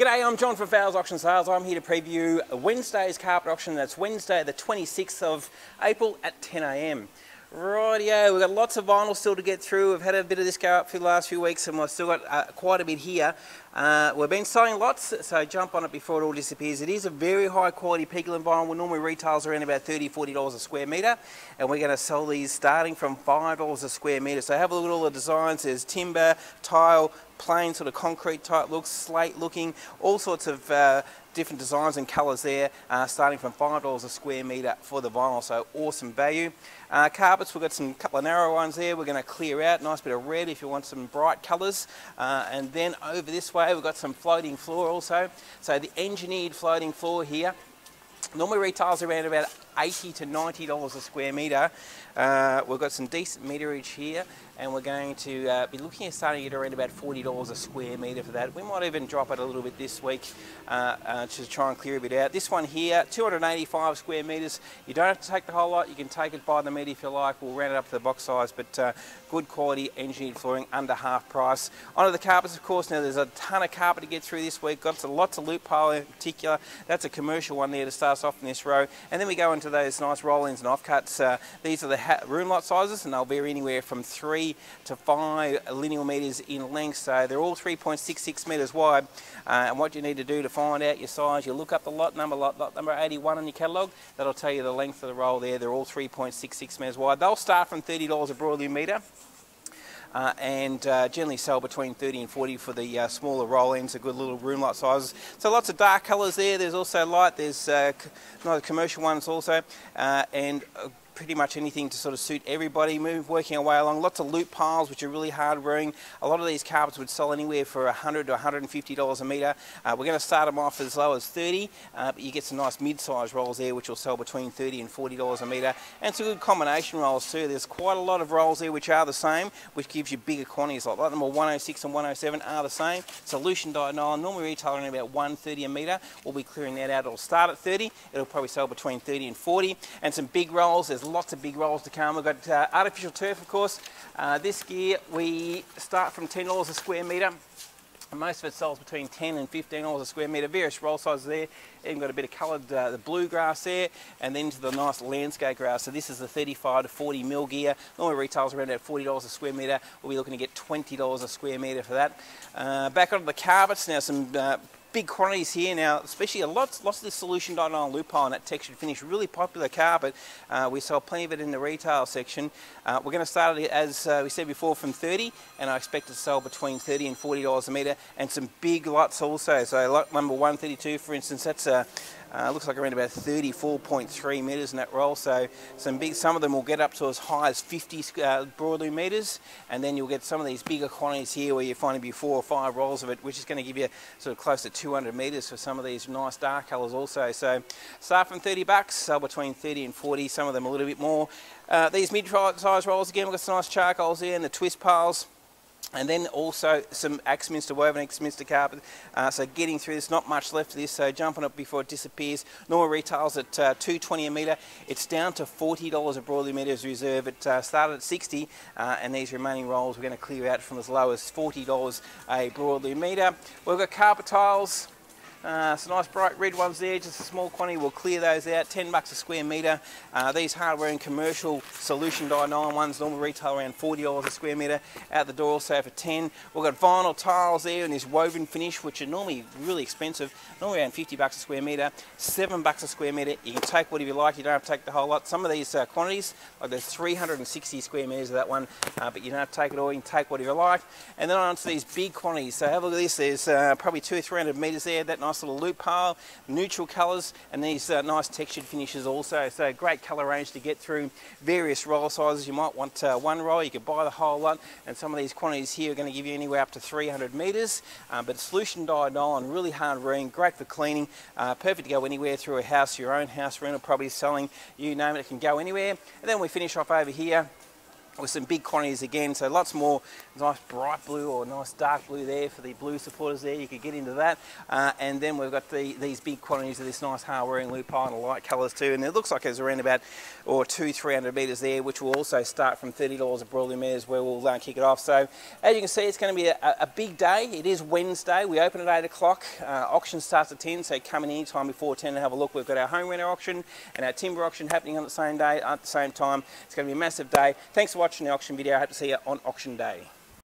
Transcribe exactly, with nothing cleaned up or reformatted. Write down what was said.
G'day, I'm John from Fowles Auction Sales. I'm here to preview Wednesday's carpet auction. That's Wednesday the twenty-sixth of April at ten A M Rightio, we've got lots of vinyl still to get through. We've had a bit of this go up for the last few weeks and we've still got uh, quite a bit here. Uh, we've been selling lots, so jump on it before it all disappears. It is a very high quality Pigland vinyl. Normally retails around about thirty to forty dollars a square metre, and we're going to sell these starting from five dollars a square metre. So have a look at all the designs. There's timber, tile, plain sort of concrete type looks, slate looking, all sorts of uh, different designs and colours there, uh, starting from five dollars a square metre for the vinyl, so awesome value. Uh, carpets, we've got some couple of narrow ones there we're going to clear out, nice bit of red if you want some bright colours. Uh, and then over this way we've got some floating floor also, so the engineered floating floor here. Normally retails around about eighty to ninety dollars a square metre. Uh, we've got some decent meterage here, and we're going to uh, be looking at starting at around about forty dollars a square metre for that. We might even drop it a little bit this week uh, uh, to try and clear a bit out. This one here, two hundred eighty-five square metres. You don't have to take the whole lot. You can take it by the metre if you like. We'll round it up to the box size, but uh, good quality engineered flooring under half price. Onto the carpets, of course. Now, there's a ton of carpet to get through this week. Got lots of loop pile in particular. That's a commercial one there to start off in this row, and then we go into those nice roll-ins and offcuts. Uh, these are the ha room lot sizes, and they'll vary anywhere from three to five linear metres in length, so they're all three point six six metres wide. Uh, and what you need to do to find out your size, you look up the lot number, lot, lot number eighty-one in your catalogue. That'll tell you the length of the roll there. They're all three point six six metres wide. They'll start from thirty dollars a broadloom metre. Uh, and uh, generally sell between thirty and forty for the uh, smaller roll ends, a good little room lot sizes. So lots of dark colours there. There's also light. There's uh, another commercial ones also, uh, and uh, pretty much anything to sort of suit everybody. Move working our way along. Lots of loop piles, which are really hard wearing. A lot of these carpets would sell anywhere for one hundred to one hundred fifty dollars a metre. Uh, we're going to start them off as low as thirty dollars, uh, but you get some nice mid-sized rolls there, which will sell between thirty and forty dollars a metre. And some good combination rolls too. There's quite a lot of rolls there which are the same, which gives you bigger quantities. Like lot number one oh six and one oh seven are the same. Solution dyed nylon, normally retailing about one dollar thirty a metre. We'll be clearing that out. It'll start at thirty dollars. It'll probably sell between thirty and forty dollars. And some big rolls. There's lots of big rolls to come. We've got uh, artificial turf, of course. Uh, this gear, we start from ten dollars a square metre. And most of it sells between ten and fifteen dollars a square metre. Various roll sizes there. Even got a bit of coloured uh, the blue grass there, and then to the nice landscape grass. So this is the thirty-five to forty mil gear. Normally retails around about forty dollars a square metre. We'll be looking to get twenty dollars a square metre for that. Uh, back onto the carpets now. Some Uh, Big quantities here now, especially a lot, lots of this solution dyed nylon loop pile and that textured finish, really popular carpet. Uh, we sell plenty of it in the retail section. Uh, we're going to start it, as uh, we said before, from thirty dollars, and I expect it to sell between thirty and forty dollars a metre, and some big lots also. So lot number one thirty-two, for instance, that's a Uh, looks like around about thirty-four point three metres in that roll, so some big. Some of them will get up to as high as fifty uh, broadloom metres, and then you'll get some of these bigger quantities here where you're finding be four or five rolls of it, which is going to give you sort of close to two hundred metres for some of these nice dark colours also. So start from thirty bucks, sell between thirty and forty, some of them a little bit more. Uh, these mid-sized rolls, again, we've got some nice charcoals there and the twist piles. And then also some Axminster woven Axminster carpet. Uh, so getting through this, not much left of this, so jump on it before it disappears. Normal retails at uh, two dollars twenty a metre. It's down to forty dollars a broadloom metre as reserve. It uh, started at sixty dollars, uh, and these remaining rolls we're going to clear out from as low as forty dollars a broadloom metre. We've got carpet tiles. Uh, some nice bright red ones there, just a small quantity. We'll clear those out, ten bucks a square metre. Uh, these hardware and commercial solution dyed nylon ones normally retail around forty dollars a square metre. Out the door also for ten dollars. We've got vinyl tiles there and this woven finish, which are normally really expensive, normally around fifty bucks a square metre, seven bucks a square metre. You can take whatever you like, you don't have to take the whole lot. Some of these uh, quantities, like there's three hundred sixty square metres of that one, uh, but you don't have to take it all, you can take whatever you like. And then on to these big quantities. So have a look at this, there's uh, probably two or three hundred metres there. That nice Nice little loop pile, neutral colours, and these uh, nice textured finishes also. So great colour range to get through. Various roll sizes. You might want uh, one roll. You could buy the whole lot. And some of these quantities here are going to give you anywhere up to three hundred metres. Um, but solution dyed nylon, really hard wearing, great for cleaning. Uh, perfect to go anywhere through a house, your own house, rental property, selling, you name it. It can go anywhere. And then we finish off over here with some big quantities again, so lots more nice bright blue or nice dark blue there for the blue supporters there, you could get into that. Uh, and then we've got the, these big quantities of this nice hard-wearing lupine and light colours too, and it looks like there's around about or two, three hundred metres there, which will also start from thirty dollars a broadleaf mares where we'll uh, kick it off. So as you can see, it's going to be a, a big day. It is Wednesday, we open at eight o'clock, uh, auction starts at ten, so come in any time before ten and have a look. We've got our home renter auction and our timber auction happening on the same day at the same time. It's going to be a massive day. Thanks for watching the auction video. I hope to see you on auction day.